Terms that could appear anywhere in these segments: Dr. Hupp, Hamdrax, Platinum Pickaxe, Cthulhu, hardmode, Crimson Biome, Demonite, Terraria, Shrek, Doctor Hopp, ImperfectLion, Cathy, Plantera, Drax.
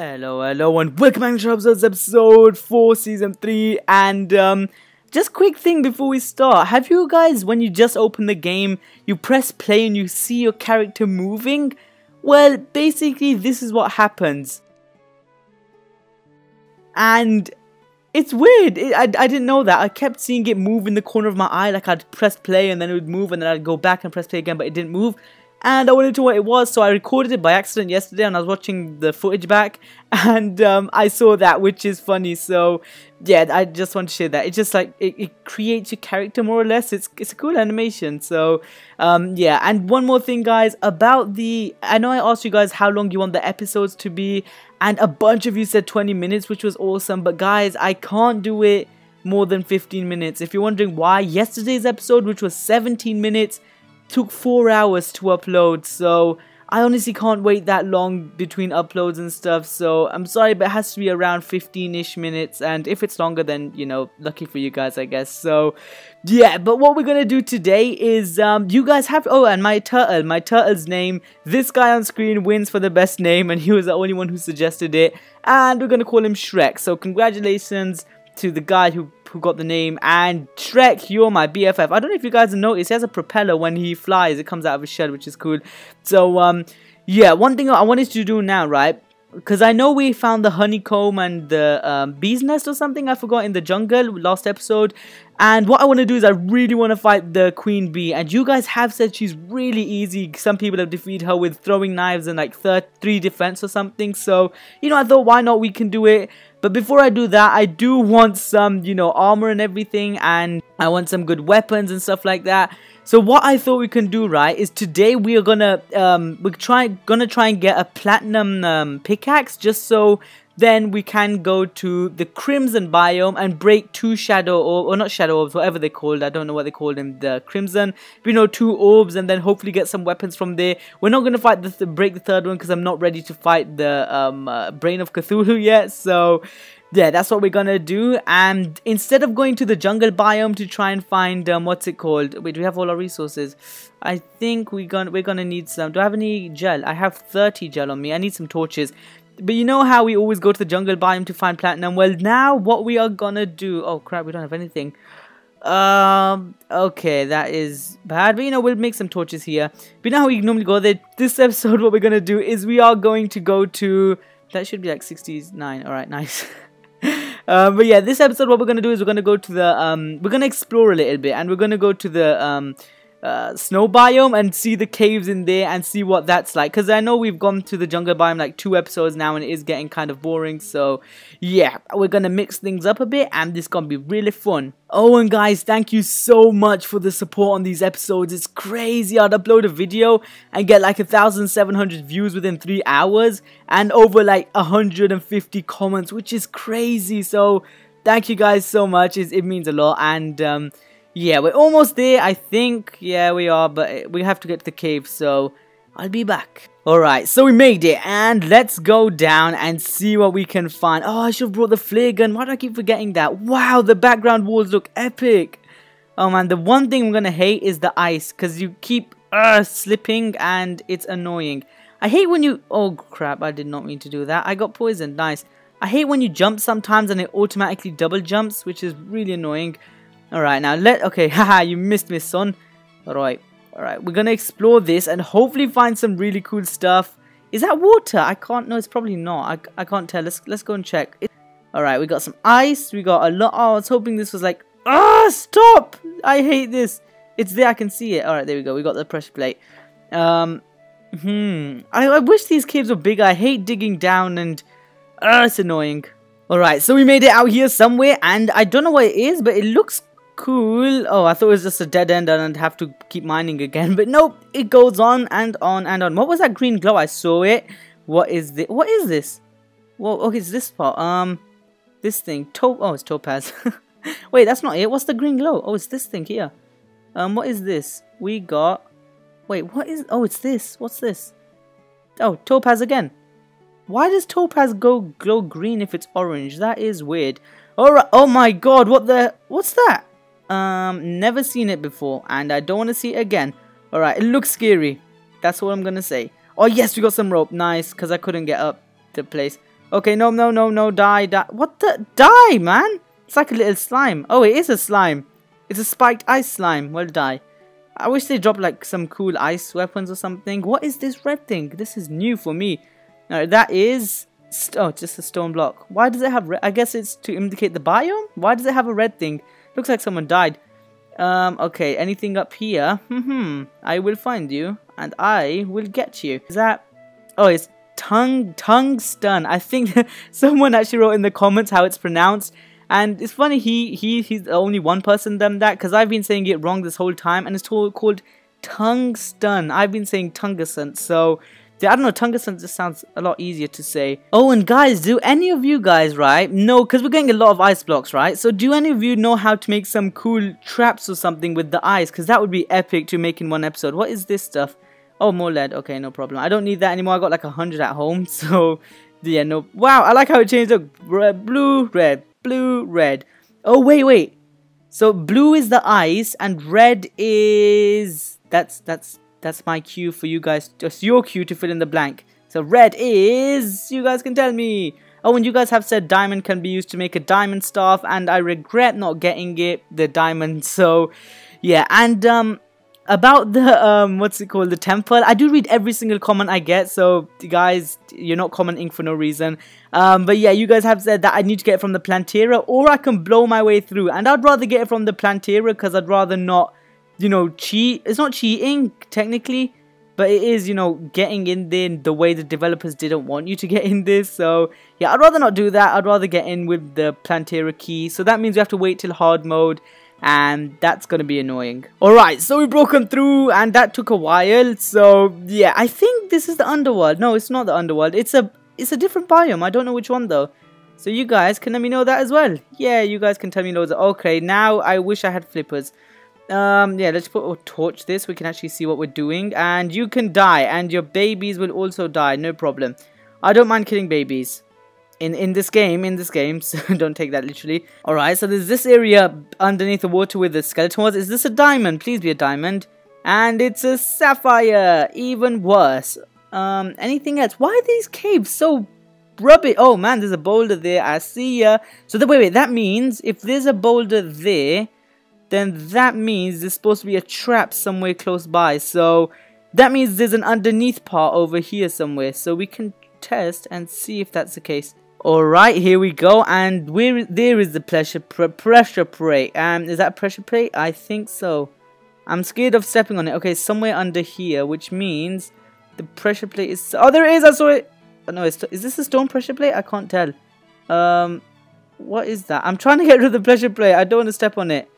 Hello and welcome back to episode 4 season 3 and just quick thing before we start. Have you guys, when you just open the game, you press play and you see your character moving? Well, basically this is what happens. And it's weird, I didn't know that. I kept seeing it move in the corner of my eye, like I'd press play and then it would move and then I'd go back and press play again but it didn't move. And I wanted to know what it was, so I recorded it by accident yesterday and I was watching the footage back and I saw that, which is funny. So yeah, I just want to share that. It's just like it creates your character more or less. It's a cool animation. So yeah, and one more thing guys, about the, I know I asked you guys how long you want the episodes to be and a bunch of you said 20 minutes, which was awesome, but guys, I can't do it more than 15 minutes. If you're wondering why, yesterday's episode, which was 17 minutes, took 4 hours to upload, so I honestly can't wait that long between uploads and stuff, so I'm sorry, but it has to be around 15-ish minutes, and if it's longer then, you know, lucky for you guys, I guess. So yeah, but what we're gonna do today is, you guys have, oh, and my turtle's name, this guy on screen wins for the best name, and he was the only one who suggested it, and we're gonna call him Shrek, so congratulations to the guy who got the name. And Shrek, you're my BFF. I don't know if you guys have noticed, he has a propeller when he flies, it comes out of his shell, which is cool. So yeah, one thing I wanted to do now, right, because I know we found the honeycomb and the bee's nest or something, I forgot, in the jungle last episode, and what I want to do is I really want to fight the queen bee, and you guys have said she's really easy, some people have defeated her with throwing knives and like 3 defense or something, so you know, I thought why not, we can do it. But before I do that, I do want some, you know, armor and everything, and I want some good weapons and stuff like that. So what I thought we can do, right, is today we are gonna try and get a platinum pickaxe, just so then we can go to the Crimson Biome and break 2 shadow orbs, or not shadow orbs, whatever they're called, I don't know what they call them, the Crimson, you know, 2 orbs, and then hopefully get some weapons from there. We're not going to fight break the 3rd one, because I'm not ready to fight the Brain of Cthulhu yet, so yeah, that's what we're gonna do. And instead of going to the jungle biome to try and find what's it called? Wait, do we have all our resources? I think we're gonna need some. Do I have any gel? I have 30 gel on me. I need some torches. But you know how we always go to the jungle biome to find platinum? Well, now what we are gonna do, oh crap, we don't have anything. Okay, that is bad, but you know, we'll make some torches here. But now we normally go there. This episode, what we're gonna do is we are going to go to, that should be like 69. Alright, nice. But yeah, this episode, what we're gonna do is we're gonna go to the we're gonna explore a little bit, and we're gonna go to the snow biome and see the caves in there and see what that's like, because I know we've gone to the jungle biome like 2 episodes now and it is getting kind of boring. So yeah, we're gonna mix things up a bit and this is gonna be really fun. Oh, and guys, thank you so much for the support on these episodes. It's crazy, I'd upload a video and get like 1,700 views within 3 hours and over like 150 comments, which is crazy. So thank you guys so much, it means a lot. And yeah, we're almost there, I think. Yeah, we are, but we have to get to the cave, so I'll be back. Alright, so we made it, and let's go down and see what we can find. Oh, I should have brought the flare gun. Why do I keep forgetting that? Wow, the background walls look epic. Oh man, the one thing I'm gonna hate is the ice, because you keep slipping, and it's annoying. I hate when you... Oh crap, I did not mean to do that. I got poisoned, nice. I hate when you jump sometimes, and it automatically double jumps, which is really annoying. Alright, now okay, haha, you missed me, son. Alright, we're gonna explore this and hopefully find some really cool stuff. Is that water? I can't, no, it's probably not. I can't tell, let's go and check. Alright, we got some ice, we got a lot, oh, I was hoping this was like, stop! I hate this. It's there, I can see it. Alright, there we go, we got the pressure plate. I wish these caves were bigger, I hate digging down and, it's annoying. Alright, so we made it out here somewhere and I don't know what it is, but it looks cool. Oh, I thought it was just a dead end and I'd have to keep mining again, but nope, it goes on and on and on. What was that green glow? I saw it. What is this? Whoa, okay, it's this part. This thing. Oh, it's topaz. Wait, that's not it. What's the green glow? Oh, it's this thing here. What is this? We got... Wait, what is... Oh, it's this. What's this? Oh, topaz again. Why does topaz glow green if it's orange? That is weird. Alright, oh my god, what the... What's that? Never seen it before and I don't want to see it again. Alright, it looks scary, that's what I'm gonna say. Oh yes, we got some rope, nice, because I couldn't get up the place. Okay, no, no, no, no, die, die. What the? Die, man! It's like a little slime. Oh, it is a slime. It's a spiked ice slime. Well, die. I wish they dropped like some cool ice weapons or something. What is this red thing? This is new for me. No, that is... oh, just a stone block. Why does it have red? I guess it's to indicate the biome? Why does it have a red thing? Looks like someone died. Okay, anything up here? I will find you, and I will get you. Is that... oh, it's tungsten. I think someone actually wrote in the comments how it's pronounced. And it's funny, he's the only one person done that, because I've been saying it wrong this whole time, and it's called tungsten. I've been saying tungsten, so... I don't know, tungsten just sounds a lot easier to say. Oh, and guys, do any of you guys, right, know, because we're getting a lot of ice blocks, right? So do any of you know how to make some cool traps or something with the ice? Because that would be epic to make in one episode. What is this stuff? Oh, more lead. Okay, no problem. I don't need that anymore. I got like 100 at home, so yeah, no. Wow, I like how it changed up. Red, blue, red, blue, red. Oh, wait, wait. So blue is the ice, and red is... That's my cue for you guys, just your cue to fill in the blank. So red is, you guys can tell me. Oh, and you guys have said diamond can be used to make a diamond staff, and I regret not getting it, the diamond, so yeah. And about the, what's it called, the temple, I do read every single comment I get, so guys, you're not commenting for no reason. But yeah, you guys have said that I need to get it from the Plantera, or I can blow my way through, and I'd rather get it from the Plantera, because I'd rather not, you know, cheat. It's not cheating, technically, but it is, you know, getting in there the way the developers didn't want you to get in this. So, yeah, I'd rather not do that. I'd rather get in with the Plantera key. So that means we have to wait till hard mode, and that's going to be annoying. Alright, so we've broken through, and that took a while. So, yeah, I think this is the underworld. No, it's not the underworld. It's a different biome. I don't know which one, though. So you guys can let me know that as well. Yeah, you guys can tell me loads of... okay, now I wish I had flippers. Yeah, let's put or torch this. We can actually see what we're doing. And you can die, and your babies will also die. No problem. I don't mind killing babies in this game, so don't take that literally. Alright, so there's this area underneath the water with the skeleton was. Is this a diamond? Please be a diamond. And it's a sapphire. Even worse. Anything else? Why are these caves so rubbish? Oh man, there's a boulder there. I see ya. So wait, that means if there's a boulder there, then that means there's supposed to be a trap somewhere close by. So that means there's an underneath part over here somewhere. So we can test and see if that's the case. Alright, here we go. And there is the pressure plate. Is that a pressure plate? I think so. I'm scared of stepping on it. Okay, somewhere under here, which means the pressure plate is... oh, there it is! I saw it! Oh, no, is this a stone pressure plate? I can't tell. What is that? I'm trying to get rid of the pressure plate. I don't want to step on it.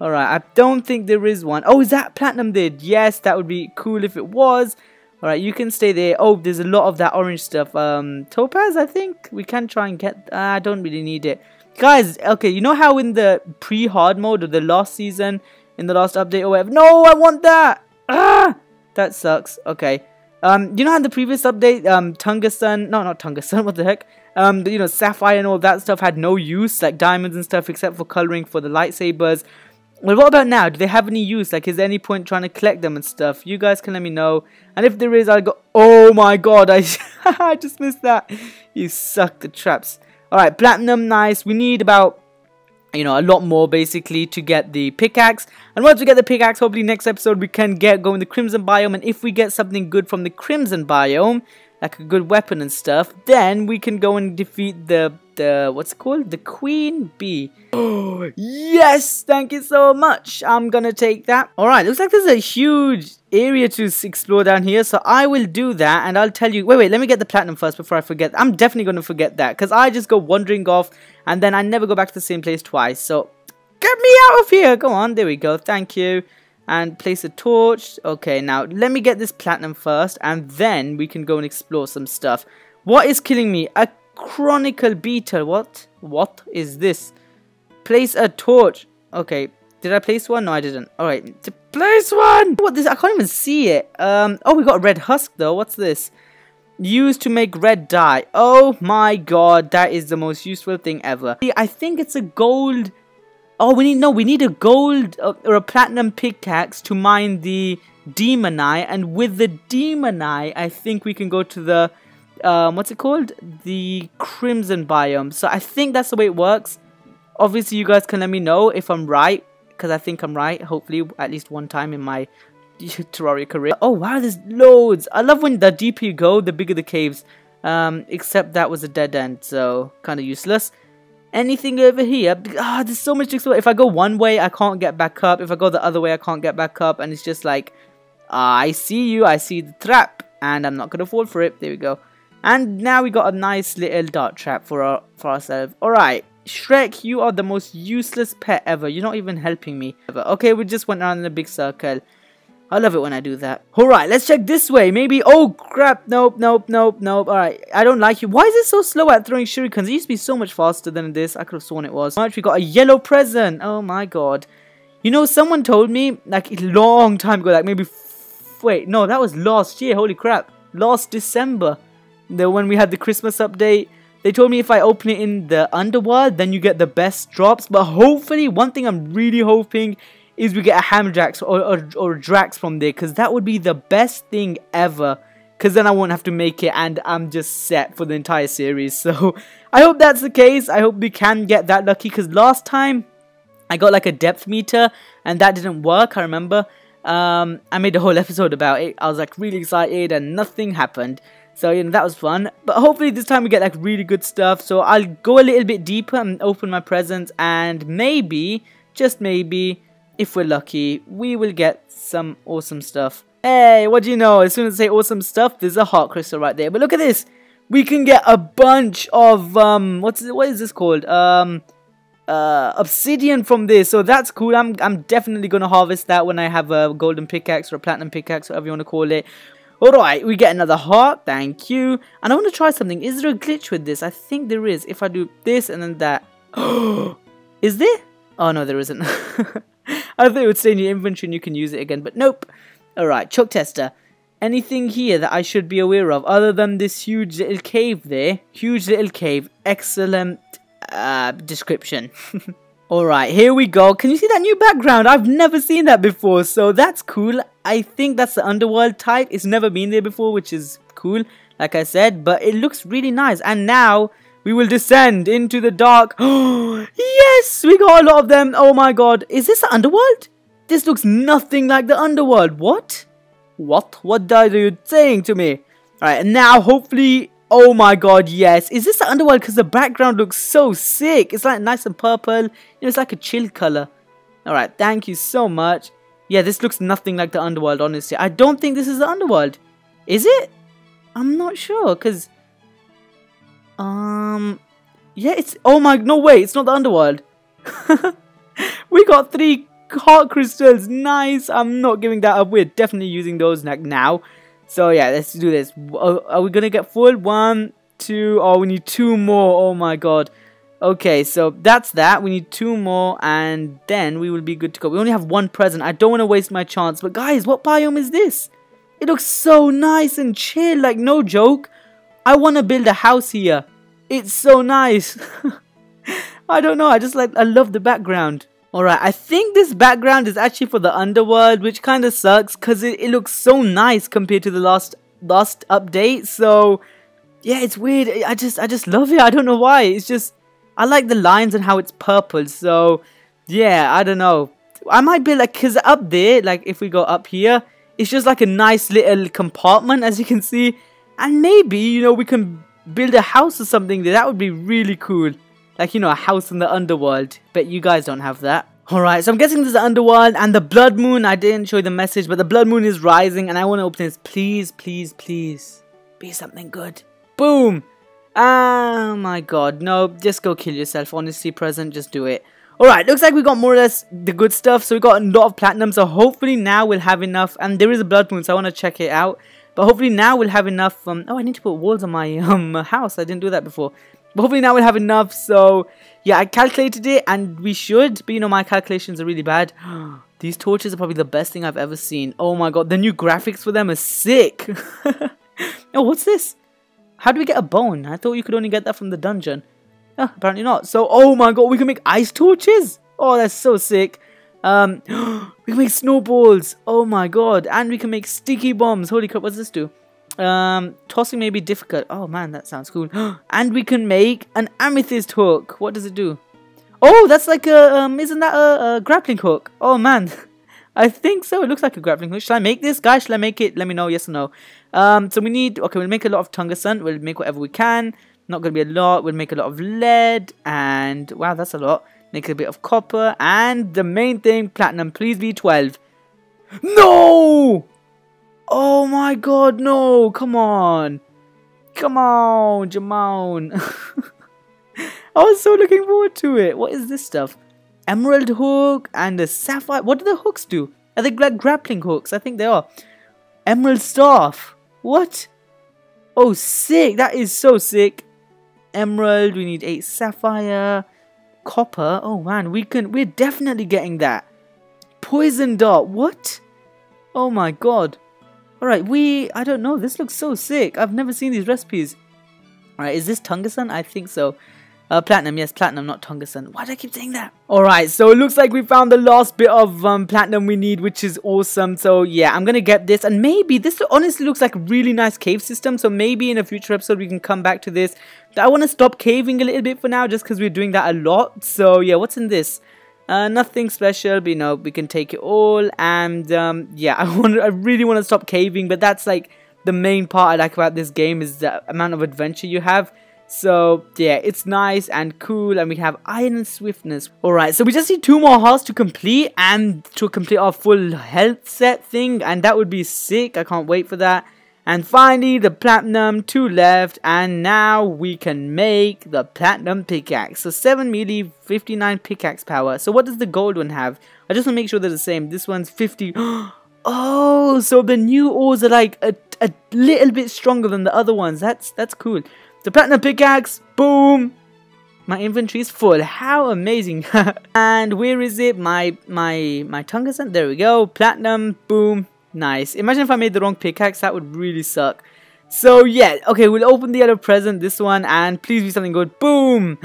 Alright, I don't think there is one. Oh, is that platinum there? Yes, that would be cool if it was. Alright, you can stay there. Oh, there's a lot of that orange stuff. Topaz, I think? We can try and get... I don't really need it. Guys, okay, you know how in the pre-hard mode or the last season, in the last update or whatever... no, I want that! Ah! That sucks. Okay. You know how in the previous update, tungsten... no, not tungsten, what the heck? You know, sapphire and all that stuff had no use, like diamonds and stuff, except for coloring for the lightsabers. Well, what about now? Do they have any use? Like, is there any point trying to collect them and stuff? You guys can let me know. And if there is, I'll go... oh my god, I just missed that. You suck the traps. Alright, platinum, nice. We need about, you know, a lot more, basically, to get the pickaxe. And once we get the pickaxe, hopefully next episode we can go in the Crimson Biome. And if we get something good from the Crimson Biome, like a good weapon and stuff, then we can go and defeat the what's it called? The Queen Bee. Oh, yes! Thank you so much! I'm gonna take that. Alright, looks like there's a huge area to explore down here, so I will do that, and I'll tell you... wait, let me get the platinum first before I forget. I'm definitely gonna forget that, because I just go wandering off, and then I never go back to the same place twice, so... get me out of here! Go on, there we go, thank you. And place a torch. Okay, now, let me get this platinum first, and then we can go and explore some stuff. What is killing me? A chronicle beetle. What is this? Place a torch. Okay, did I place one? No, I didn't. Alright, place one. What this? I can't even see it. Oh, we got a red husk though. What's this? Used to make red dye. Oh my god, that is the most useful thing ever. I think it's a gold. Oh, we need a gold or a platinum pickaxe to mine the Demonite, and with the Demonite I think we can go to the what's it called? The Crimson Biome. So I think that's the way it works. Obviously, you guys can let me know if I'm right, because I think I'm right, hopefully, at least one time in my Terraria career. Oh, wow, there's loads. I love when the deeper you go, the bigger the caves. Except that was a dead end, so kind of useless. Anything over here? Ah, there's so much to explore. If I go one way, I can't get back up. If I go the other way, I can't get back up. And it's just like, I see you, I see the trap, and I'm not going to fall for it. There we go. And now we got a nice little dart trap for ourselves. Alright, Shrek, you are the most useless pet ever. You're not even helping me. Okay, we just went around in a big circle. I love it when I do that. Alright, let's check this way. Maybe, oh crap, nope, nope, nope, nope. Alright, I don't like you. Why is it so slow at throwing shurikens? It used to be so much faster than this. I could have sworn it was. Alright, we got a yellow present. Oh my god. You know, someone told me, like a long time ago, like maybe, wait, no, that was last year, holy crap. Last December, when we had the Christmas update. They told me if I open it in the underworld, then you get the best drops. But hopefully, one thing I'm really hoping is we get a Hamdrax or Drax from there, because that would be the best thing ever, because then I won't have to make it and I'm just set for the entire series. So I hope that's the case. I hope we can get that lucky, because last time I got like a depth meter and that didn't work, I remember. I made a whole episode about it. I was like really excited and nothing happened. So, you know, that was fun. But hopefully this time we get like really good stuff. So I'll go a little bit deeper and open my presents, and maybe, just maybe, if we're lucky, we will get some awesome stuff. Hey, what do you know? As soon as I say awesome stuff, there's a heart crystal right there. But look at this. We can get a bunch of, obsidian from this. So that's cool. I'm definitely going to harvest that when I have a golden pickaxe or a platinum pickaxe, whatever you want to call it. Alright, we get another heart. Thank you. And I want to try something. Is there a glitch with this? I think there is. If I do this and then that. Is there? Oh, no, there isn't. I thought it would stay in your inventory and you can use it again, but nope. Alright, choke tester. Anything here that I should be aware of other than this huge little cave there? Huge little cave. Excellent description. Alright, here we go. Can you see that new background? I've never seen that before, so that's cool. I think that's the underworld type. It's never been there before, which is cool, like I said, but it looks really nice. And now we will descend into the dark. Yes, we got a lot of them. Oh my god. Is this the underworld? This looks nothing like the underworld. What? What? What are you saying to me? Alright, now hopefully... Oh my god, yes. Is this the underworld? Because the background looks so sick. It's like nice and purple. You know, it's like a chill color. Alright, thank you so much. Yeah, this looks nothing like the underworld, honestly. I don't think this is the underworld. Is it? I'm not sure, because... yeah, it's... Oh my... No way, it's not the underworld. We got 3 heart crystals. Nice. I'm not giving that up. We're definitely using those like now. So yeah, let's do this. Are we gonna get full? 1, 2... Oh, we need 2 more. Oh my god. Okay, so that's that. We need 2 more and then we will be good to go. We only have 1 present. I don't want to waste my chance. But guys, what biome is this? It looks so nice and chill. Like, no joke. I want to build a house here. It's so nice. I don't know. I just like... I love the background. Alright, I think this background is actually for the underworld, which kind of sucks because it looks so nice compared to the last update. So, yeah, it's weird. I just love it. I don't know why. It's just... I like the lines and how it's purple, so yeah, I don't know. I might be like, because up there, like if we go up here, it's just like a nice little compartment, as you can see. And maybe, you know, we can build a house or something there. That would be really cool. Like, you know, a house in the underworld. But you guys don't have that. Alright, so I'm guessing this is the underworld and the blood moon. I didn't show you the message, but the blood moon is rising and I want to open this. Please, please, please be something good. Boom! Oh my god, no, just go kill yourself, honestly, present, just do it. Alright, looks like we got more or less the good stuff, so we got a lot of platinum, so hopefully now we'll have enough, and there is a blood moon, so I want to check it out, but hopefully now we'll have enough, oh, I need to put walls on my, house, I didn't do that before, but hopefully now we'll have enough, so, yeah, I calculated it, and we should, but you know, my calculations are really bad. These torches are probably the best thing I've ever seen. Oh my god, the new graphics for them are sick. Oh, what's this? How do we get a bone? I thought you could only get that from the dungeon. Oh, apparently not. So, oh my god, we can make ice torches? Oh, that's so sick. We can make snowballs. Oh my god. And we can make sticky bombs. Holy crap, what's this do? Tossing may be difficult. Oh man, that sounds cool. And we can make an amethyst hook. What does it do? Oh, that's like a, isn't that a grappling hook? Oh man, I think so. It looks like a grappling hook. Shall I make this, guys? Shall I make it? Let me know, yes or no. So we need, okay, we'll make a lot of tungsten. We'll make whatever we can. Not going to be a lot. We'll make a lot of lead and, wow, that's a lot. Make a bit of copper and the main thing, platinum. Please be 12. No! Oh my god, no! Come on! Come on, Jamon! I was so looking forward to it! What is this stuff? Emerald hook and a sapphire. What do the hooks do? Are they like grappling hooks? I think they are. Emerald staff! What? Oh, sick! That is so sick! Emerald, we need 8 sapphire. Copper, oh man, we're definitely getting that. Poison dart, what? Oh my god. Alright, I don't know, this looks so sick. I've never seen these recipes. Alright, is this tungsten? I think so. Platinum, yes, platinum, not tungsten. Why do I keep saying that? Alright, so it looks like we found the last bit of platinum we need, which is awesome. So yeah, I'm gonna get this. And maybe, this honestly looks like a really nice cave system. So maybe in a future episode, we can come back to this. I want to stop caving a little bit for now, just because we're doing that a lot. So yeah, what's in this? Nothing special, but you know, we can take it all. And yeah, I really want to stop caving. But that's like the main part I like about this game is the amount of adventure you have. So yeah, it's nice and cool, and we have iron and swiftness. Alright, so we just need 2 more hearts to complete, and to complete our full health set thing, and that would be sick. I can't wait for that. And finally, the platinum, 2 left, and now we can make the platinum pickaxe. So 7 melee, 59 pickaxe power. So what does the gold one have? I just want to make sure they're the same. This one's 50. Oh, so the new ores are like a little bit stronger than the other ones. That's cool. The platinum pickaxe, boom! My inventory is full. How amazing! And where is it? My tungsten. There we go. Platinum, boom. Nice. Imagine if I made the wrong pickaxe. That would really suck. So yeah, okay, we'll open the other present, this one, and please be something good. Boom!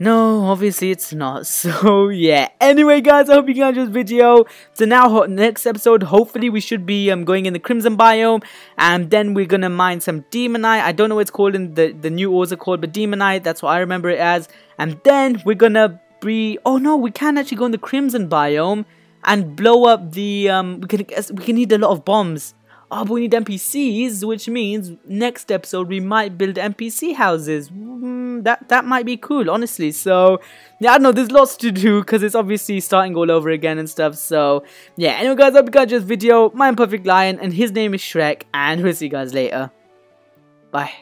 No, obviously it's not. So yeah. Anyway, guys, I hope you guys enjoyed this video. So now, next episode, hopefully we should be going in the Crimson Biome, and then we're gonna mine some Demonite. I don't know what it's called in the new ores are called, but Demonite, that's what I remember it as. And then we're gonna be... Oh no, we can actually go in the Crimson Biome and blow up the... we can need a lot of bombs. Oh, but we need NPCs, which means next episode we might build NPC houses. That might be cool, honestly. So, yeah, I don't know. There's lots to do because it's obviously starting all over again and stuff. So, yeah. Anyway, guys, I hope you guys enjoyed this video. My ImperfectLion, and his name is Shrek. And we'll see you guys later. Bye.